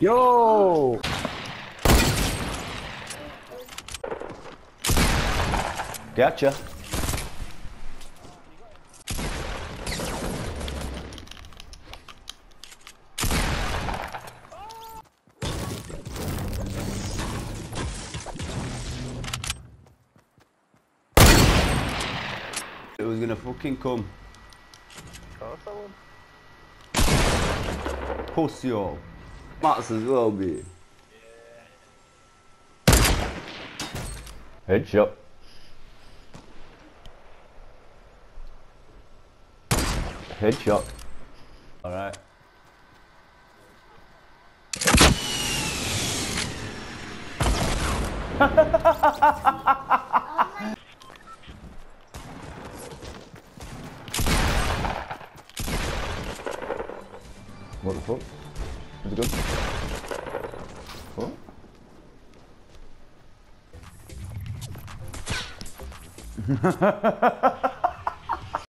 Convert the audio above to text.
¡Yo! Gotcha. It was gonna fucking come. Pussy all. Mats as well, mate. Headshot. Headshot. Alright. What the fuck? Is it good? What?